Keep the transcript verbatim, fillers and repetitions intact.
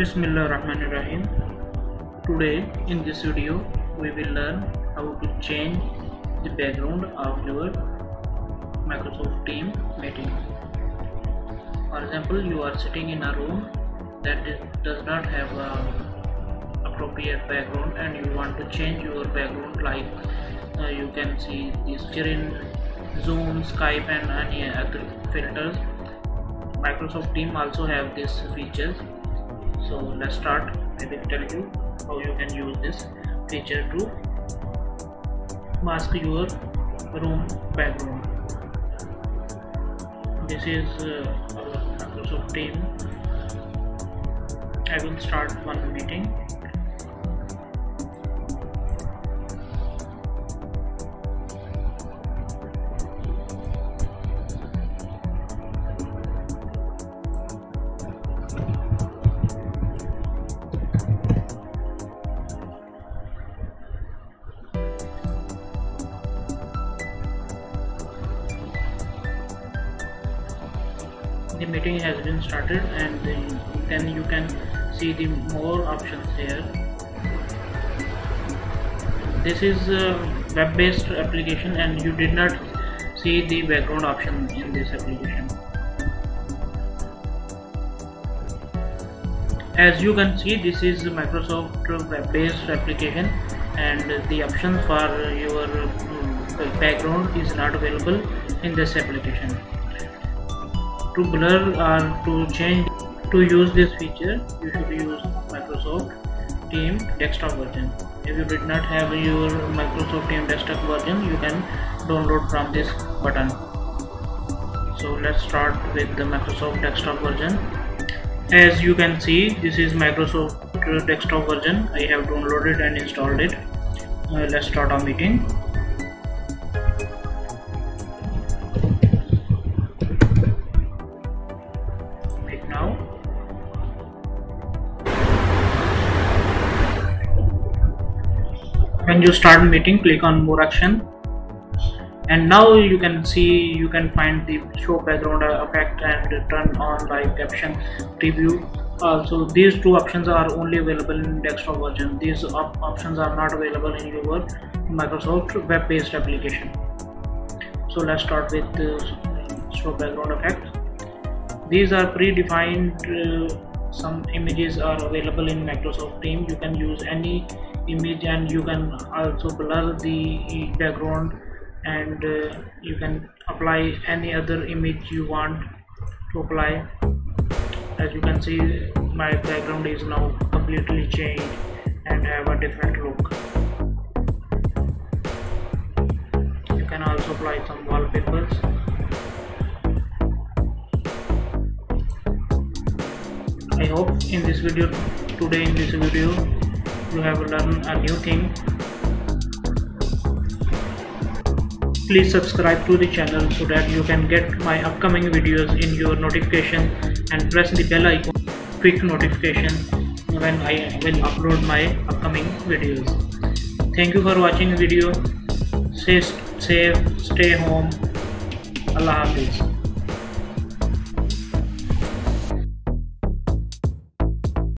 Bismillahirrahmanirrahim. Today in this video we will learn how to change the background of your Microsoft Teams meeting. For example, you are sitting in a room that is, does not have a appropriate background and you want to change your background, like uh, you can see the screen, Zoom, Skype and any other filters. Microsoft Teams also have these features. So let's start. I will tell you how you can use this feature to mask your room background. This is uh, our Microsoft Teams. I will start one meeting. The meeting has been started, and then you can see the more options here. This is a web-based application and you did not see the background option in this application. As you can see, this is Microsoft web-based application and the option for your background is not available in this application. To blur or to change, to use this feature, you should use Microsoft Teams desktop version. If you did not have your Microsoft Teams desktop version, you can download from this button. So let's start with the Microsoft desktop version. As you can see, this is Microsoft desktop version. I have downloaded and installed it. Uh, let's start our meeting. When you start meeting, click on more action, and now you can see, you can find the show background effect and turn on live caption preview. Also, these two options are only available in desktop version. These op options are not available in your Microsoft web-based application. So let's start with the show background effect. These are predefined. Uh, some images are available in Microsoft Teams. You can use any image and you can also blur the background, and uh, you can apply any other image you want to apply. As you can see, my background is now completely changed and have a different look. You can also apply some wallpapers. I hope in this video today in this video you have learned a new thing. Please subscribe to the channel so that you can get my upcoming videos in your notification, and press the bell icon for quick notification when I will upload my upcoming videos. Thank you for watching the video. Stay safe, stay home. Allah Hafiz.